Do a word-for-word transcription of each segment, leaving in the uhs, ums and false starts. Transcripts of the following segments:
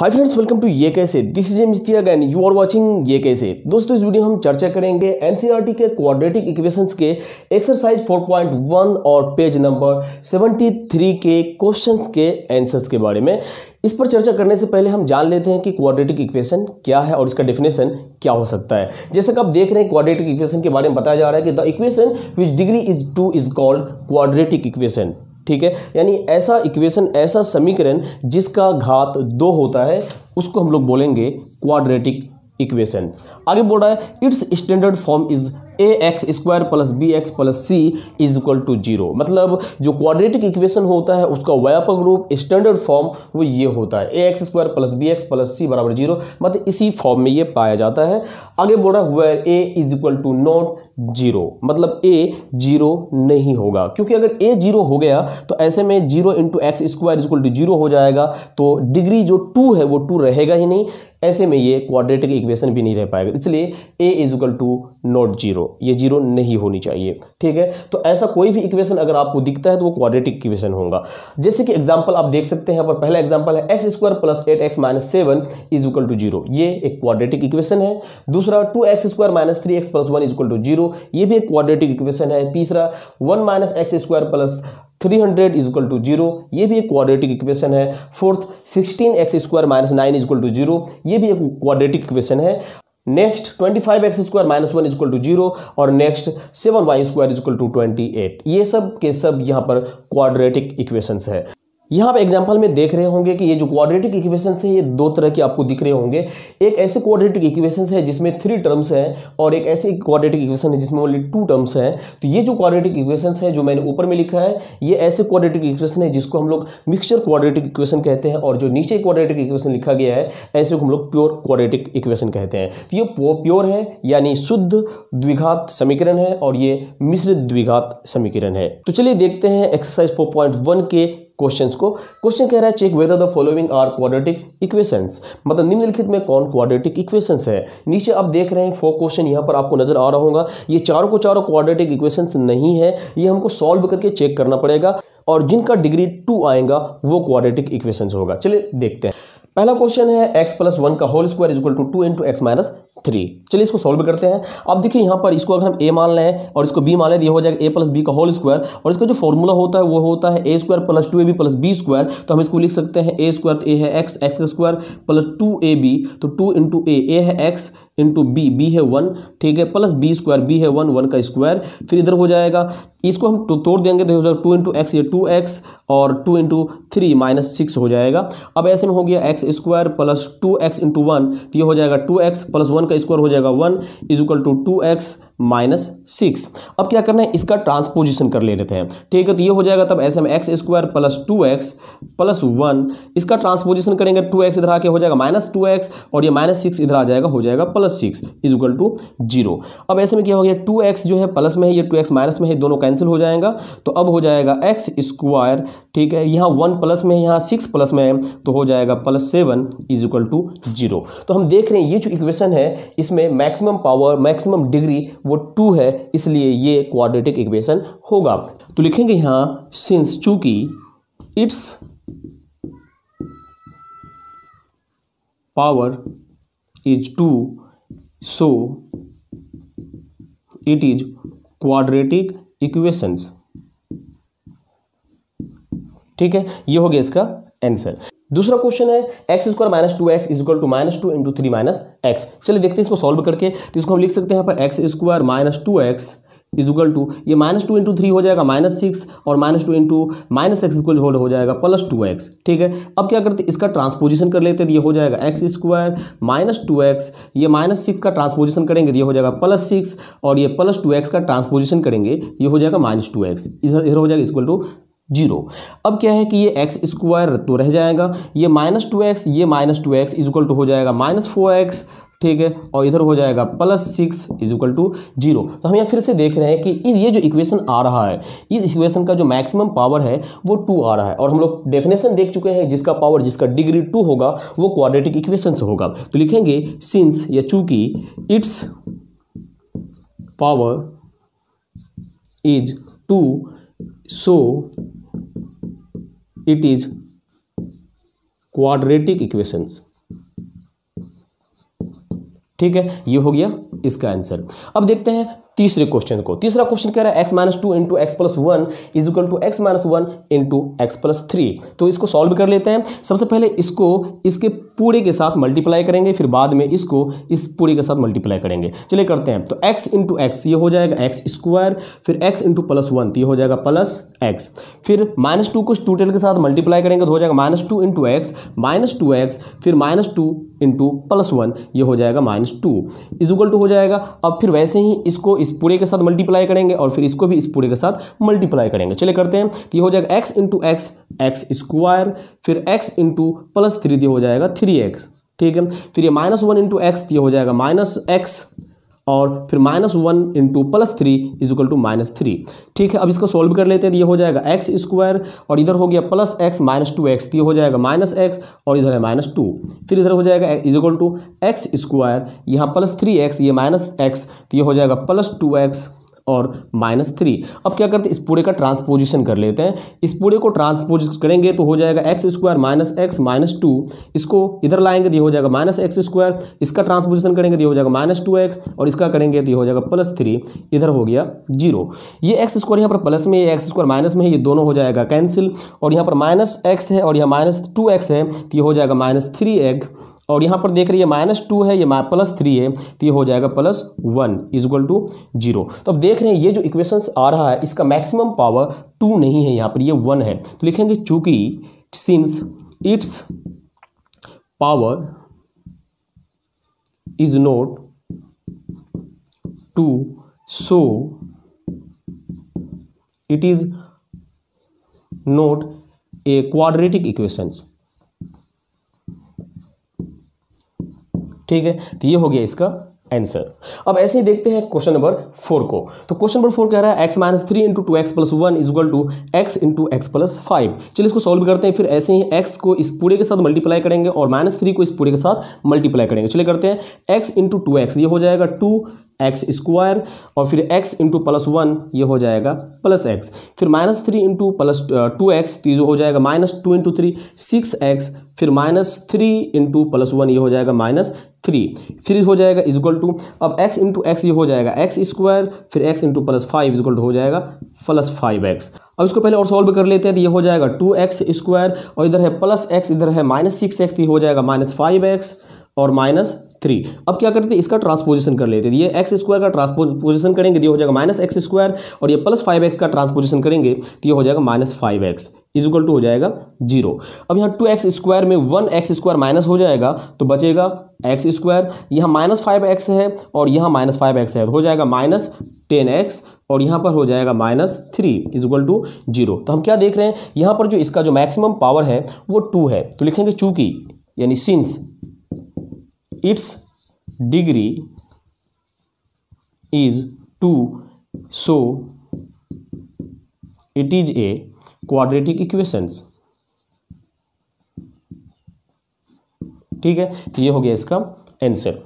Hi friends, welcome to ये कैसे। This is Mistry again, you are watching ये कैसे। दोस्तों, इस वीडियो हम चर्चा करेंगे एनसीईआरटी के क्वाड्रेटिक इक्वेशंस के एक्सरसाइज चार पॉइंट एक और पेज नंबर तिहत्तर के क्वेश्चंस के आंसर्स के बारे में। इस पर चर्चा करने से पहले हम जान लेते हैं कि क्वाड्रेटिक इक्वेशन क्या है और इसका डेफिनेशन क्या हो सकता है। जैसे कि आप देख रहे हैं, क्वाड्रेटिक इक्वेशन के बारे में बताया जा रहा है कि the equation which degree is two is called quadratic equation. ठीक है, यानी ऐसा इक्वेशन, ऐसा समीकरण जिसका घात दो होता है उसको हम लोग बोलेंगे क्वाड्रेटिक इक्वेशन। आगे बोल रहा है its standard form is a x square plus b x plus c is equal to zero. मतलब जो क्वाड्रेटिक इक्वेशन होता है उसका व्यापक रूप, स्टैंडर्ड फॉर्म, वो ये होता है a x square plus b x plus c बराबर जीरो। मतलब इसी फॉर्म में ये पाया जाता है। आगे बोल रहा है where a is equal to not zero, मतलब ए जीरो नहीं होगा, क्योंकि अगर ए जीरो हो गया तो ऐसे में zero into x square is equal to zero हो जाएगा, तो डिग्री जो टू है वो टू रहेगा ही नहीं, ऐसे में ये क्वाड्रेटिक इक्वेशन भी नहीं रह पाएगा। इसलिए a is equal to not zero, ये जीरो नहीं होनी चाहिए। ठीक है, तो ऐसा कोई भी इक्वेशन अगर आपको दिखता है तो वो क्वाड्रेटिक इक्वेशन होगा। जैसे कि एग्जांपल आप देख सकते हैं, पर पहला एग्जांपल है x square plus eight x minus seven is equal to zero, ये एक क्वाड्रेटिक इक्वेशन है। दूसरा two x square minus three x plus one is equal to zero, ये भी एक क्वाड्रेटिक इक्वेशन है। तीसरा one minus x square plus three hundred is equal to zero, ये भी एक क्वाड्रेटिक इक्वेशन है। Fourth sixteen x square minus nine is equal to zero, ये भी एक क्वाड्रेटिक इक्वेशन है। Next twenty five x square minus one is equal to zero और next seven y square is equal to twenty eight, ये सब के सब यहाँ पर क्वाड्रेटिक इक्वेशंस है। यहाँ आप एग्जाम्पल में देख रहे होंगे कि ये जो क्वाड्रेटिक इक्वेशंस है ये दो तरह के आपको दिख रहे होंगे। एक ऐसे क्वाड्रेटिक इक्वेशंस है जिसमें थ्री टर्म्स हैं और एक ऐसे क्वाड्रेटिक इक्वेशन है जिसमें ओनली टू टर्म्स हैं। तो ये जो क्वाड्रेटिक इक्वेशंस है जो मैंने ऊपर में लिखा है, ये ऐसे क्वाड्रेटिक इक्वेशन है जिसको हम लोग मिक्सचर क्वाड्रेटिक इक्वेशन कहते हैं, और जो नीचे क्वाड्रेटिक इक्वेशन लिखा गया है ऐसे को हम लोग प्योर क्वाड्रेटिक इक्वेशन कहते हैं। तो ये प्योर है यानी शुद्ध द्विघात समीकरण है, और ये मिश्रित द्विघात समीकरण है। तो चलिए देखते हैं एक्सरसाइज फोर पॉइंट वन के क्वेश्चंस को। क्वेश्चन कह रहा है check whether the following are quadratic equations, मतलब निम्नलिखित में कौन क्वाड्रेटिक इक्वेशंस है। नीचे आप देख रहे हैं फोर क्वेश्चन यहाँ पर आपको नजर आ रहा होगा। ये चारों को चारों क्वाड्रेटिक इक्वेशंस नहीं है, ये हमको सॉल्व करके चेक करना पड़ेगा, और जिनका डिग्री टू आएगा वो क्वाड्रेटिक इक्वेशंस होगा। चलिए देखते हैं। पहला क्वेश्चन है x प्लस वन का whole square is equal to two into x minus three. चलिए इसको सॉल्व करते हैं। अब देखिए यहाँ पर इसको अगर हम a मान लें और इसको b मान लें, ये हो जाएगा a प्लस बी का होल स्क्वायर, और इसका जो फॉर्मूला होता है वो होता है a square plus two a b plus b square. तो हम इसको लिख सकते हैं ए स्क्वायर, ए है x, एक्स का square plus two a b, तो टू इंटू ए, ए है x इंटू बी, बी है वन, ठीक है, प्लस बी स्क्वायर, बी है वन, वन का स्क्वायर। फिर इधर हो जाएगा, इसको हम तो तोड़ देंगे तो हो जाएगा टू इंटू एक्स, ये टू एक्स और two into three minus six हो जाएगा। अब ऐसे में हो गया x square plus two x into one, तो ये हो जाएगा टू एक्स प्लस वन का स्क्वायर हो जाएगा one is equal to two x minus six. अब क्या करना है, इसका ट्रांसपोजिशन कर ले लेते हैं। ठीक है, तो ये हो जाएगा, तब ऐसे में x square plus two x plus one, इसका ट्रांसपोजिशन करेंगे, टू एक्स इधर आके हो जाएगा माइनस टू एक्स और ये माइनस सिक्स इधर आ जाएगा, हो जाएगा plus six is equal to zero. अब ऐसे में क्या हो गया, टू एक्स जो है प्लस में है, ये टू एक्स माइनस में है, दोनों कैंसिल हो जाएगा। तो अब हो जाएगा एक्स स्क्वायर, ठीक है, यहाँ वन प्लस में है, यहाँ सिक्स प्लस में है, तो हो जाएगा plus seven is equal to zero. तो हम देख रहे हैं ये जो इक्वेशन है इसमें मैक्सिमम पावर, मैक्सिमम डिग्री वो टू है, इसलिए ये क्वाड्रेटिक इक्वेशन होगा। तो लिखेंगे यहाँ सिंस चूंकि its power is two so it is quadratic equations. ठीक है, ये हो गया इसका आंसर। दूसरा क्वेश्चन है x square minus two x is equal to minus two into three minus x. चलिए देखते हैं इसको सॉल्व करके। तो इसको हम लिख सकते हैं यहाँ पर x square minus two x is equal to, ये माइनस टू इंटू थ्री हो जाएगा माइनस सिक्स और minus two into minus x equal हो जाएगा प्लस टू एक्स। ठीक है, अब क्या करते हैं, इसका ट्रांसपोजिशन कर लेते हैं। ये हो जाएगा x square minus two x, ये माइनस सिक्स का ट्रांसपोजिशन करेंगे, ये हो जाएगा प्लस सिक्स, और ये प्लस टू एक्स का ट्रांसपोजिशन करेंगे, ये हो जाएगा माइनस टू एक्स, इधर हो जाएगा इक्वल टू जीरो। अब क्या है कि ये एक्स स्क्वायर तो रह जाएगा, ये माइनस टू एक्स, ये minus two x is equal to हो जाएगा माइनस फोर एक्स, ठीक है, और इधर हो जाएगा plus six is equal to zero. तो हम यहाँ फिर से देख रहे हैं कि इस ये जो इक्वेशन आ रहा है, इस इक्वेशन का जो मैक्सिमम पावर है वो टू आ रहा है, और हम लोग डेफिनेशन देख चुके हैं, जिसका पावर, जिसका डिग्री टू होगा वो क्वाड्रेटिक इक्वेशन होगा। तो लिखेंगे सिंस या चूंकि its power is two so it is quadratic equations. ठीक है, ये हो गया इसका आंसर। अब देखते हैं तीसरे क्वेश्चन को। तीसरा क्वेश्चन कह रहा है x minus two into x plus one is equal to x minus one into x plus three. तो इसको सॉल्व कर लेते हैं। सबसे पहले इसको इसके पूरे के साथ मल्टीप्लाई करेंगे, फिर बाद में इसको इस पूरे के साथ मल्टीप्लाई करेंगे। चलिए करते हैं। तो एक्स इंटू एक्स ये हो जाएगा एक्स स्क्वायर, फिर एक्स इंटू प्लस वन तो ये हो जाएगा प्लस एक्स, फिर माइनस टू को टोटल के साथ मल्टीप्लाई करेंगे तो हो जाएगा minus two into x minus two x, फिर minus two into plus one ये हो जाएगा minus two is equal to हो जाएगा। अब फिर वैसे ही इसको इस पूरे के साथ मल्टीप्लाई करेंगे और फिर इसको भी इस पूरे के साथ मल्टीप्लाई करेंगे। चलिए करते हैं। तो ये हो जाएगा x into x x square, फिर एक्स इंटू प्लस थ्री ये हो जाएगा थ्री एक्स, ठीक है, फिर ये माइनस वन इंटू एक्स ये हो जाएगा माइनस एक्स, और फिर minus one into plus three is equal to minus three, ठीक है। अब इसको सॉल्व कर लेते हैं। ये हो जाएगा एक्स स्क्वायर और इधर हो गया plus x minus two x, ये हो जाएगा माइनस एक्स और इधर है माइनस टू, फिर इधर हो जाएगा is equal to x square, यहाँ प्लस थ्री एक्स ये माइनस एक्स तो ये हो जाएगा प्लस टू एक्स और माइनस थ्री। अब क्या करते हैं, इस पूरे का ट्रांसपोजिशन कर लेते हैं। इस पूरे को ट्रांसपोज करेंगे तो हो जाएगा x square minus x minus two, इसको इधर लाएंगे तो ये हो जाएगा माइनस एक्स स्क्वायर, इसका ट्रांसपोजिशन करेंगे तो ये हो जाएगा माइनस टू एक्स और इसका करेंगे तो ये हो जाएगा प्लस थ्री, इधर हो गया जीरो। ये एक्स स्क्वायर यहाँ पर प्लस में, ये एक्स स्क्वायर माइनस में है, ये दोनों हो जाएगा कैंसिल, और यहाँ पर माइनस एक्स है और यहाँ माइनस टू एक्स है तो ये हो जाएगा माइनस थ्री एक्स, और यहाँ पर देख रही है माइनस टू है ये प्लस थ्री है तो ये हो जाएगा plus one is equal to zero. तो अब देख रहे हैं ये जो इक्वेशंस आ रहा है इसका मैक्सिमम पावर टू नहीं है, यहाँ पर ये वन है तो लिखेंगे चूंकि since its power is not two so it is not a quadratic equations, ठीक है। तो ये हो गया इसका आंसर। अब ऐसे ही देखते हैं क्वेश्चन नंबर फोर को। तो क्वेश्चन नंबर फोर कह रहा है x minus three into two x plus one is equal to x into x plus five. चलिए इसको सॉल्व करते हैं। फिर ऐसे ही एक्स को इस पूरे के साथ मल्टीप्लाई करेंगे और माइनस थ्री को इस पूरे के साथ मल्टीप्लाई करेंगे। चलिए करते हैं। एक्स इंटू टू एक्स ये हो जाएगा टू एक्स स्क्वायर, और फिर एक्स इंटू प्लस वन ये हो जाएगा प्लस एक्स, फिर minus three into plus two x तो ये हो जाएगा minus two into three six x, फिर minus three into plus one ये हो जाएगा माइनस थ्री, फिर हो जाएगा इज इक्वल टू। अब x इंटू एक्स ये हो जाएगा एक्स स्क्वायर, फिर x into plus five is equal to हो जाएगा प्लस फाइव एक्स। अब इसको पहले और सॉल्व कर लेते हैं। तो ये हो जाएगा टू एक्स स्क्वायर और इधर है प्लस एक्स, इधर है माइनस सिक्स एक्स, ये हो जाएगा माइनस फाइव एक्स और माइनस थ्री। अब क्या करते हैं, इसका ट्रांसपोजिशन कर लेते हैं। ये एक्स स्क्वायर का ट्रांसपोजिशन करेंगे तो ये हो जाएगा माइनस एक्स स्क्वायर, और ये प्लस फाइव एक्स का ट्रांसपोजिशन करेंगे तो ये हो जाएगा minus five x is equal to हो जाएगा जीरो। अब यहाँ टू एक्स स्क्वायर में वन एक्स स्क्वायर माइनस हो जाएगा तो बचेगा एक्स स्क्वायर, यहाँ माइनस फाइव एक्स है और यहाँ माइनस फाइव एक्स है, हो जाएगा माइनस टेन एक्स और यहाँ पर हो जाएगा minus three is equal to zero. तो हम क्या देख रहे हैं, यहाँ पर जो इसका जो मैक्सिमम पावर है वो टू है तो लिखेंगे चूंकि यानी since it's degree is two so it is a quadratic equations, ठीक है। तो ये हो गया इसका आंसर।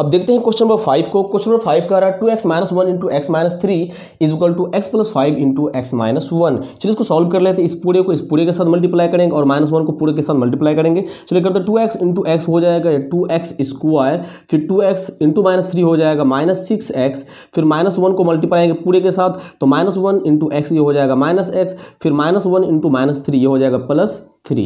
अब देखते हैं क्वेश्चन नंबर फाइव को। क्वेश्चन नंबर फाइव कह रहा है two x minus one into x minus three is equal to x plus five into x minus one. चलिए इसको सॉल्व कर लेते हैं। इस पूरे को इस पूरे के साथ मल्टीप्लाई करेंगे और माइनस वन को पूरे के साथ मल्टीप्लाई करेंगे। चलिए करते हैं। टू एक्स इंटू एक्स हो जाएगा टू एक्स स्क्वायर, फिर two x into minus three हो जाएगा माइनस सिक्स एक्स, फिर माइनस वन को मल्टीप्लाई पूरे के साथ तो माइनस वन इंटू एक्स ये हो जाएगा माइनस एक्स, फिर minus one into minus three ये हो जाएगा plus three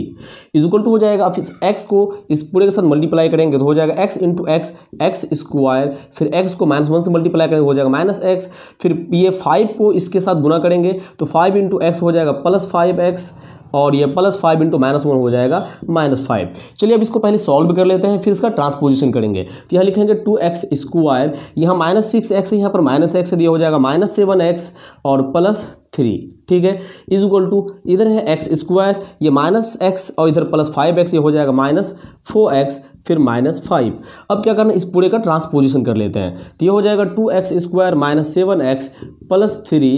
is equal to हो जाएगा। अब इस एक्स को इस पूरे के साथ मल्टीप्लाई करेंगे तो हो जाएगा x into x x square, फिर एक्स को माइनस वन से मल्टीप्लाई करेंगे हो जाएगा माइनस एक्स, फिर ये फाइव को इसके साथ गुना करेंगे तो फाइव इंटू एक्स हो जाएगा प्लस फाइव एक्स और ये plus five into minus one हो जाएगा माइनस फाइव। चलिए अब इसको पहले सॉल्व कर लेते हैं, फिर इसका ट्रांसपोजिशन करेंगे। तो यहाँ लिखेंगे टू एक्स स्क्वायर, यहाँ माइनस सिक्स एक्स है, यहाँ पर माइनस एक्स दिया हो जाएगा माइनस सेवन एक्स और प्लस थ्री, ठीक है, इज इक्वल टू इधर है एक्स स्क्वायर ये माइनस एक्स और इधर प्लस फाइव एक्स ये हो जाएगा माइनस फोर एक्स फिर माइनस फाइव। अब क्या करना, इस पूरे का ट्रांसपोजिशन कर लेते हैं। तो ये हो जाएगा two x square minus seven x plus three.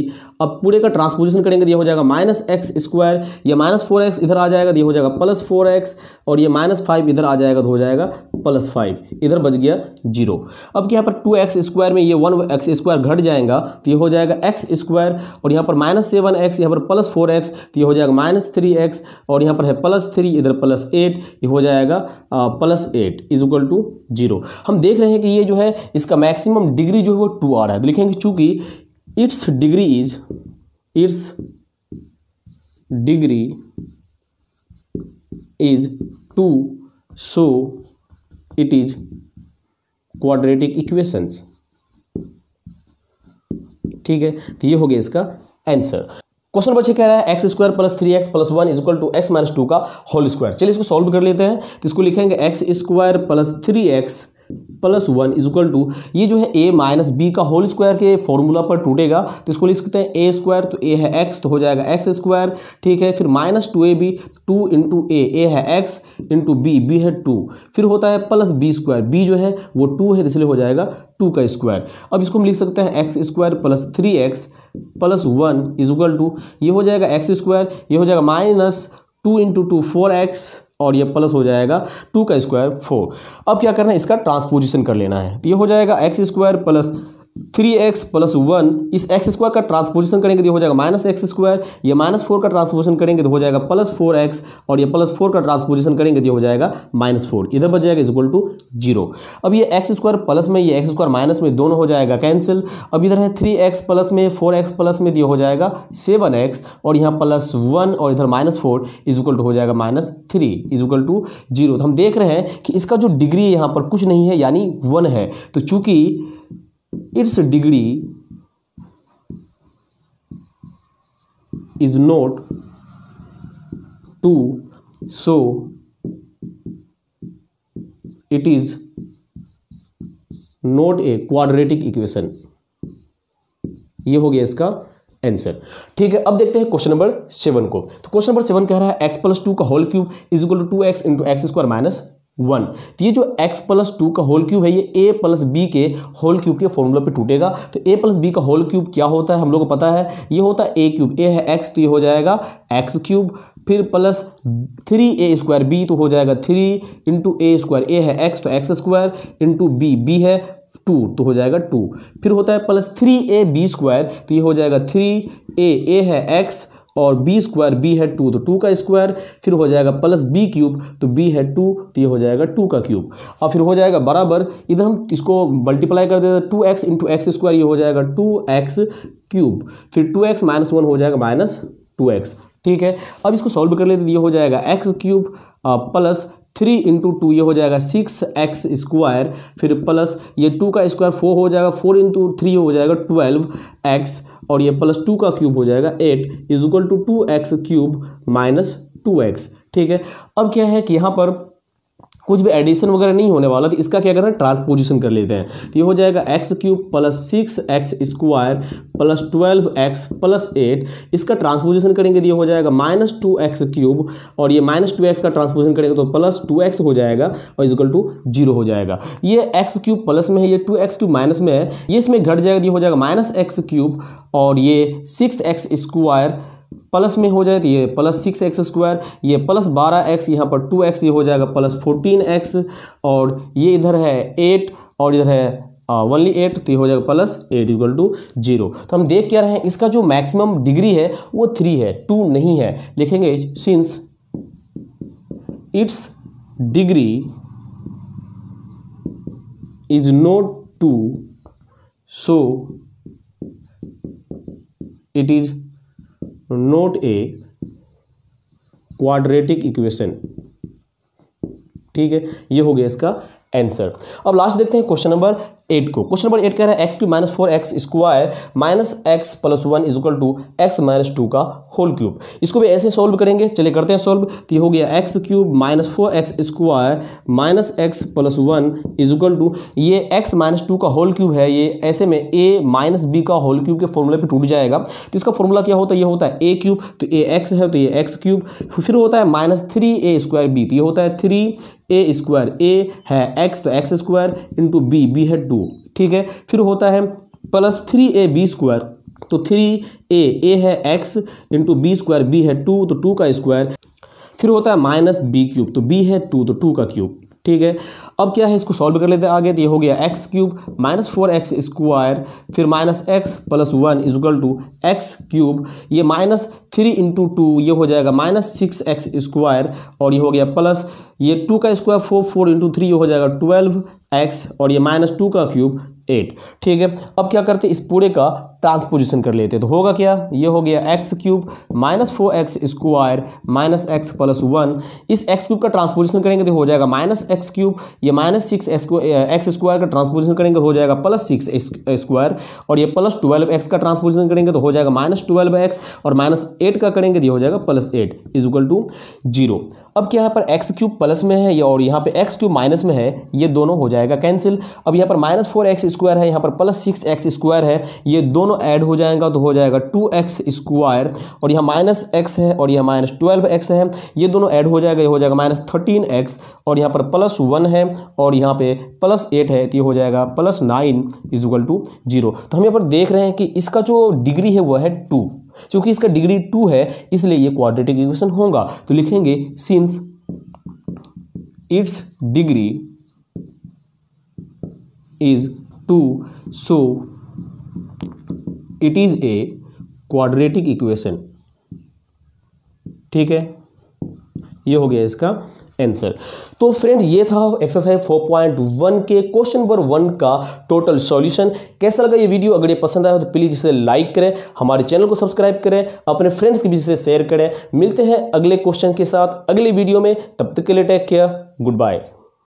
अब पूरे का ट्रांसपोजिशन करेंगे तो ये हो जाएगा माइनस एक्स स्क्वायर ये माइनस फोर एक्स इधर आ जाएगा तो ये हो जाएगा प्लस फोर एक्स और ये माइनस फाइव इधर आ जाएगा तो हो जाएगा प्लस फाइव, इधर बच गया जीरो। अब यहाँ पर टू एक्स स्क्वायर में ये वन एक्स स्क्वायर घट जाएगा तो ये हो जाएगा एक्स स्क्वायर, और यहाँ पर माइनस सेवन एक्स, यहाँ पर प्लस फोर एक्स तो ये हो जाएगा माइनस थ्री एक्स, और यहाँ पर है प्लस थ्री, इधर प्लस एट, ये हो जाएगा plus eight is equal to zero. हम देख रहे हैं कि ये जो है इसका मैक्सिमम डिग्री जो है वो टू आ रहा है, तो लिखेंगे चूंकि its degree is its degree is two, so it is quadratic equations. ठीक है, तो ये हो गया इसका आंसर। क्वेश्चन बच्चे कह रहा है x square plus three x plus one is equal to x minus two का होल स्क्वायर। चलिए इसको सॉल्व कर लेते हैं। तो इसको लिखेंगे x square plus three x plus one is equal to, ये जो है ए माइनस बी का होल स्क्वायर के फॉर्मूला पर टूटेगा तो इसको लिख सकते हैं ए स्क्वायर, तो ए है एक्स तो हो जाएगा एक्स स्क्वायर। ठीक है, फिर minus two a b, two into a, a है एक्स इंटू बी, बी है टू, फिर होता है प्लस बी स्क्वायर, बी जो है वो टू है इसलिए हो जाएगा टू का स्क्वायर। अब इसको हम लिख सकते हैं x square plus three x plus one is equal to, ये हो जाएगा एक्स स्क्वायर, ये हो जाएगा minus two into two four x, और ये प्लस हो जाएगा टू का स्क्वायर फोर। अब क्या करना है, इसका ट्रांसपोजिशन कर लेना है। तो ये हो जाएगा x square plus three x plus one, इस एक्स स्क्वायर का ट्रांसपोजिशन करेंगे तो ये हो जाएगा माइनस एक्स स्क्वायर, ये माइनस फोर का ट्रांसपोजिशन करेंगे तो हो जाएगा प्लस फोर एक्स, और ये प्लस फोर का ट्रांसपोजिशन करेंगे तो ये हो जाएगा माइनस फोर, इधर बच जाएगा इक्वल टू जीरो। अब ये एक्स स्क्वायर प्लस में ये एक्स स्क्वायर माइनस में दोनों हो जाएगा कैंसिल। अब इधर है थ्री एक्स प्लस में फोर एक्स प्लस में ये हो जाएगा सेवन एक्स, और यहाँ प्लस वन और इधर minus four is equal to हो जाएगा minus three is equal to zero. तो हम देख रहे हैं कि इसका जो डिग्री यहाँ पर कुछ नहीं है यानी वन है, तो चूंकि its degree is not two, so it is not a quadratic equation. ये हो गया इसका आंसर। ठीक है, अब देखते हैं क्वेश्चन नंबर सेवन को। तो क्वेश्चन नंबर सेवन कह रहा है एक्स प्लस टू का whole cube is equal to two x into x square minus one. तो ये जो x प्लस टू का होल क्यूब है ये a प्लस बी के होल क्यूब के फॉर्मूला पे टूटेगा। तो a प्लस बी का होल क्यूब क्या होता है हम लोगों को पता है, ये होता है a क्यूब, a है x तो ये हो जाएगा x क्यूब, फिर plus three a square b तो हो जाएगा three into a square, a है x तो x square into b, b है टू तो हो जाएगा टू, फिर होता है plus three a b square तो ये हो जाएगा थ्री ए, ए है x और बी स्क्वायर, बी है टू तो टू का स्क्वायर, फिर हो जाएगा प्लस बी क्यूब तो बी है टू तो ये हो जाएगा टू का क्यूब, और फिर हो जाएगा बराबर, इधर हम इसको मल्टीप्लाई कर देते हैं two x into x square, ये हो जाएगा टू एक्स क्यूब, फिर टू एक्स माइनस वन हो जाएगा माइनस टू एक्स। ठीक है, अब इसको सॉल्व कर लेते हैं, ये हो जाएगा x cube plus three into two ये हो जाएगा सिक्स एक्स स्क्वायर, फिर प्लस ये टू का स्क्वायर फोर हो जाएगा, फोर इंटू थ्री हो जाएगा ट्वेल्व एक्स, और ये प्लस टू का क्यूब हो जाएगा eight is equal to two x cube minus two x. ठीक है, अब क्या है कि यहाँ पर कुछ भी एडिशन वगैरह नहीं होने वाला, तो इसका क्या करना है ट्रांसपोजिशन कर लेते हैं। तो ये हो जाएगा x cube plus six x square plus twelve x plus eight, इसका ट्रांसपोजिशन करेंगे तो ये हो जाएगा माइनस टू एक्स क्यूब, और ये माइनस टू एक्स का ट्रांसपोजिशन करेंगे तो प्लस टू एक्स हो जाएगा और इजकल टू जीरो हो जाएगा। ये एक्स क्यूब प्लस में है, ये टू एक्स क्यूब माइनस में है, ये इसमें घट जाएगा तो ये हो जाएगा माइनस एक्स क्यूब, और ये सिक्स एक्स स्क्वायर प्लस में हो जाए तो ये प्लस सिक्स एक्स स्क्वायर, ये प्लस बारह एक्स, यहाँ पर टू एक्स ये हो जाएगा प्लस फोर्टीन एक्स, और ये इधर है एट और इधर है वनली एट तो ये हो जाएगा plus eight equal to zero. तो हम देख क्या रहे हैं इसका जो मैक्सिमम डिग्री है वो थ्री है, टू नहीं है। लिखेंगे since it's degree is not two, so it is not a quadratic equation. ठीक है, ये हो गया इसका आंसर। अब लास्ट देखते हैं क्वेश्चन नंबर एट को। क्वेश्चन नंबर एट कह रहा है x cube minus four x square minus x plus one is equal to x minus two का होल क्यूब। इसको भी ऐसे सॉल्व करेंगे, चलिए करते हैं सॉल्व। तो ये हो गया x cube minus four x square minus x plus one is equal to, ये एक्स माइनस टू का होल क्यूब है, ये ऐसे में ए माइनस बी का होल क्यूब के फॉर्मूले पर टूट जाएगा। तो इसका फॉर्मूला क्या होता है, ये होता है ए क्यूब तो ए एक्स है तो ये एक्स क्यूब, फिर होता है minus three a square b तो ये होता है थ्री ए स्क्वायर, ए है एक्स तो x square into b, b है टू। ठीक है, फिर होता है plus three a b square तो थ्री ए, ए है x into b square, b है टू तो टू का स्क्वायर, फिर होता है माइनस बी क्यूब तो बी है टू तो टू का क्यूब। ठीक है। अब क्या है, इसको सॉल्व कर लेते हैं आगे। तो ये हो गया x cube minus four x square फिर minus x plus one is equal to x cube, ये माइनस थ्री इंटू टू ये हो जाएगा माइनस सिक्स एक्स स्क्वायर और ये हो गया प्लस ये टू का square four four into three ये हो जाएगा ट्वेल्व एक्स और ये माइनस टू का क्यूब एट। ठीक है, अब क्या करते हैं इस पूरे का ट्रांसपोजिशन कर लेते हैं। तो होगा क्या, ये हो गया x cube minus four x square minus x plus one, इस एक्स क्यूब का ट्रांसपोजिशन करेंगे तो हो जाएगा माइनस एक्स क्यूब, ये माइनस सिक्स एक्स स्क्वायर का ट्रांसपोजिशन करेंगे हो जाएगा प्लस सिक्स स्क्वायर और ये प्लस ट्वेल्व एक्स का ट्रांसपोजिशन करेंगे तो हो जाएगा माइनस ट्वेल्व एक्स और माइनस एट का करेंगे तो ये हो जाएगा plus eight is equal to zero. अब क्या है पर एक्स क्यूब प्लस में है और यहाँ पे एक्स क्यूब माइनस में है, ये दोनों हो जाएगा कैंसिल। अब यहाँ पर माइनस फोर एक्स स्क्वायर है, यहाँ पर प्लस सिक्स एक्स स्क्वायर है, ये दोनों ऐड हो जाएगा तो हो जाएगा टू एक्स स्क्वायर और यहाँ माइनस एक्स है और यहाँ माइनस ट्वेल्व एक्स है, ये दोनों ऐड हो जाएगा, ये हो जाएगा माइनस थर्टीन एक्स और यहाँ पर प्लस वन है और यहाँ पे प्लस एट है तो ये हो जाएगा plus nine is equal to zero. तो हम यहाँ पर देख रहे हैं कि इसका जो डिग्री है वो है टू, क्योंकि इसका डिग्री टू है इसलिए ये क्वाड्रेटिक इक्वेशन होगा। तो लिखेंगे since it's degree is two so it is a quadratic equation. ठीक है, ये हो गया इसका आंसर। तो फ्रेंड ये था एक्सरसाइज फोर पॉइंट वन के क्वेश्चन नंबर वन का टोटल सॉल्यूशन। कैसा लगा ये वीडियो, अगर ये पसंद आया तो प्लीज़ इसे लाइक करें, हमारे चैनल को सब्सक्राइब करें, अपने फ्रेंड्स के बीच से शेयर करें। मिलते हैं अगले क्वेश्चन के साथ अगले वीडियो में, तब तक के लिए टेक केयर, गुड बाय।